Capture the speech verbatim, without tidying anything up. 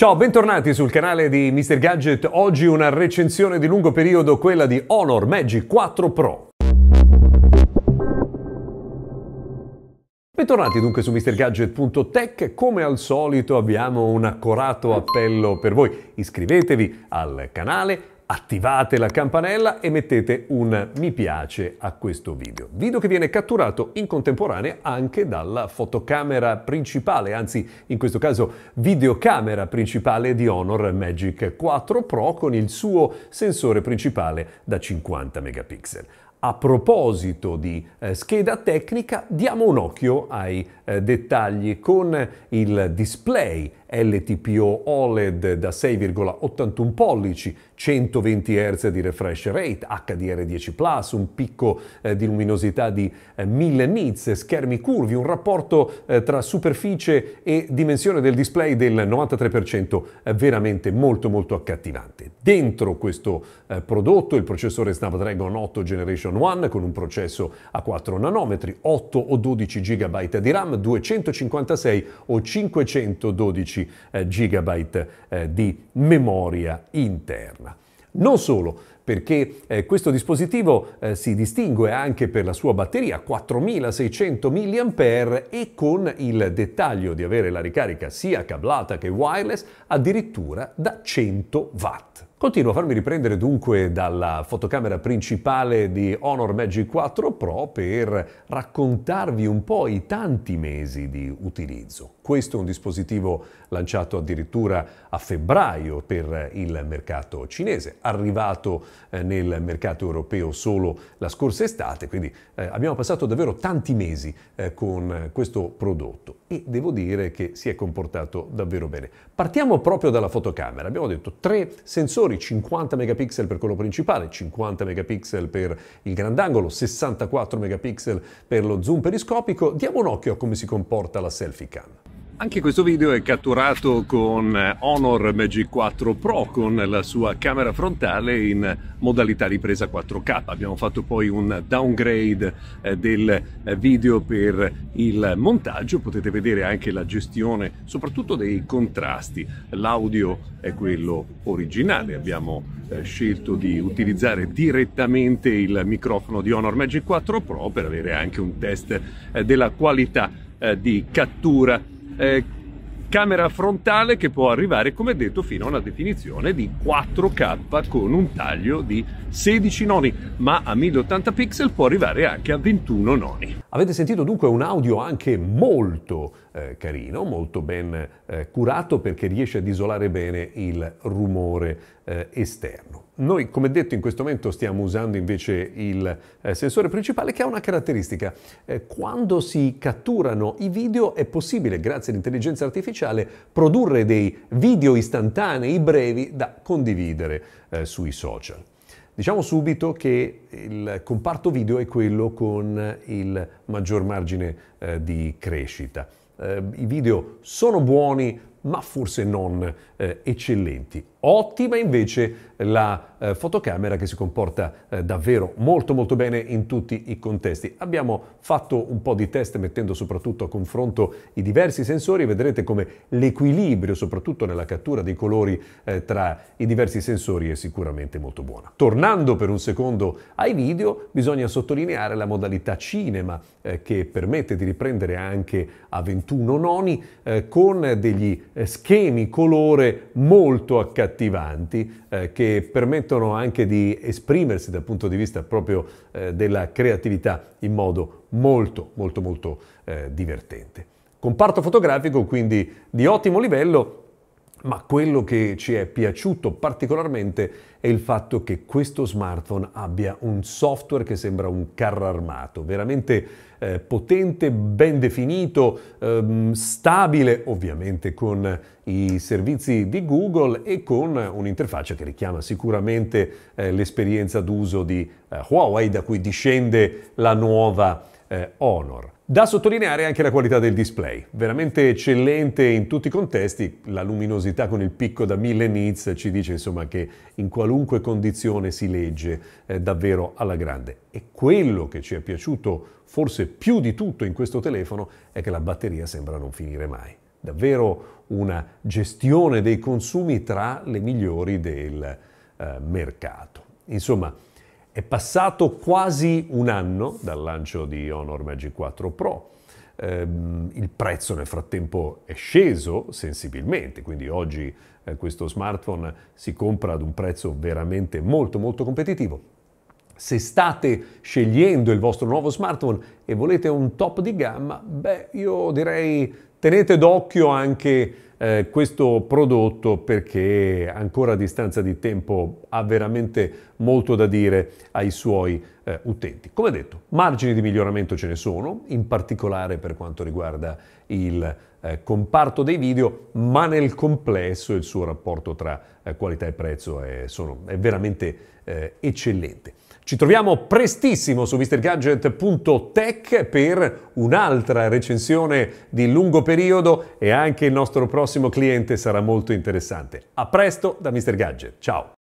Ciao, bentornati sul canale di Mister Gadget. Oggi una recensione di lungo periodo, quella di Honor Magic quattro Pro. Bentornati dunque su mister gadget punto tech, come al solito abbiamo un accorato appello per voi. Iscrivetevi al canale, attivate la campanella e mettete un mi piace a questo video. Video che viene catturato in contemporanea anche dalla fotocamera principale, anzi in questo caso videocamera principale di Honor Magic quattro Pro con il suo sensore principale da cinquanta megapixel. A proposito di eh, scheda tecnica, diamo un occhio ai eh, dettagli con il display L T P O OLED da sei virgola ottantuno pollici, centoventi hertz di refresh rate, H D R dieci plus, un picco eh, di luminosità di eh, mille nits, schermi curvi, un rapporto eh, tra superficie e dimensione del display del novantatré per cento eh, veramente molto molto accattivante. Dentro questo eh, prodotto il processore Snapdragon otto Generation uno con un processo a quattro nanometri, otto o dodici giga byte di RAM, duecentocinquantasei o cinquecentododici giga byte eh, di memoria interna. Non solo, perché eh, questo dispositivo eh, si distingue anche per la sua batteria, quattromilaseicento milliamperi ora, e con il dettaglio di avere la ricarica sia cablata che wireless addirittura da cento watt. Continuo a farmi riprendere dunque dalla fotocamera principale di Honor Magic quattro Pro per raccontarvi un po' i tanti mesi di utilizzo. Questo è un dispositivo lanciato addirittura a febbraio per il mercato cinese, arrivato nel mercato europeo solo la scorsa estate, quindi abbiamo passato davvero tanti mesi con questo prodotto e devo dire che si è comportato davvero bene. Partiamo proprio dalla fotocamera. Abbiamo detto tre sensori, cinquanta megapixel per quello principale, cinquanta megapixel per il grandangolo, sessantaquattro megapixel per lo zoom periscopico. Diamo un occhio a come si comporta la selfie cam. Anche questo video è catturato con Honor Magic quattro Pro con la sua camera frontale in modalità ripresa quattro K. Abbiamo fatto poi un downgrade del video per il montaggio, potete vedere anche la gestione soprattutto dei contrasti. L'audio è quello originale, abbiamo scelto di utilizzare direttamente il microfono di Honor Magic quattro Pro per avere anche un test della qualità di cattura. Eh, camera frontale che può arrivare, come detto, fino a una definizione di quattro K con un taglio di sedici noni, ma a mille ottanta pixel può arrivare anche a ventuno noni. Avete sentito dunque un audio anche molto eh, carino, molto ben eh, curato, perché riesce ad isolare bene il rumore eh, esterno. Noi, come detto, in questo momento stiamo usando invece il eh, sensore principale, che ha una caratteristica. Eh, quando si catturano i video è possibile, grazie all'intelligenza artificiale, produrre dei video istantanei brevi da condividere eh, sui social. Diciamo subito che il comparto video è quello con il maggior margine eh, di crescita. Eh, i video sono buoni, ma forse non eh, eccellenti. Ottima invece la eh, fotocamera, che si comporta eh, davvero molto molto bene in tutti i contesti. Abbiamo fatto un po' di test mettendo soprattutto a confronto i diversi sensori. Vedrete come l'equilibrio, soprattutto nella cattura dei colori eh, tra i diversi sensori, è sicuramente molto buona. Tornando per un secondo ai video, bisogna sottolineare la modalità cinema eh, che permette di riprendere anche a ventuno noni eh, con degli eh, schemi colore molto accattivanti. Attivanti, eh, che permettono anche di esprimersi dal punto di vista proprio eh, della creatività in modo molto molto molto eh, divertente. Comparto fotografico quindi di ottimo livello, ma quello che ci è piaciuto particolarmente è il fatto che questo smartphone abbia un software che sembra un carro armato, veramente eh, potente, ben definito, ehm, stabile, ovviamente con i servizi di Google e con un'interfaccia che richiama sicuramente eh, l'esperienza d'uso di eh, Huawei, da cui discende la nuova eh, Honor. Da sottolineare anche la qualità del display, veramente eccellente in tutti i contesti. La luminosità con il picco da mille nits ci dice insomma che in qualunque condizione si legge eh, davvero alla grande. E quello che ci è piaciuto forse più di tutto in questo telefono è che la batteria sembra non finire mai. davvero una gestione dei consumi tra le migliori del eh, mercato. Insomma, è passato quasi un anno dal lancio di Honor Magic quattro Pro. Ehm, il prezzo nel frattempo è sceso sensibilmente, quindi oggi eh, questo smartphone si compra ad un prezzo veramente molto molto competitivo. Se state scegliendo il vostro nuovo smartphone e volete un top di gamma, beh, io direi tenete d'occhio anche eh, questo prodotto, perché ancora a distanza di tempo ha veramente molto da dire ai suoi eh, utenti. Come detto, margini di miglioramento ce ne sono, in particolare per quanto riguarda il eh, comparto dei video, ma nel complesso il suo rapporto tra eh, qualità e prezzo è, sono, è veramente eh, eccellente. Ci troviamo prestissimo su mister gadget punto tech per un'altra recensione di lungo periodo e anche il nostro prossimo cliente sarà molto interessante. A presto da Mister Gadget, ciao!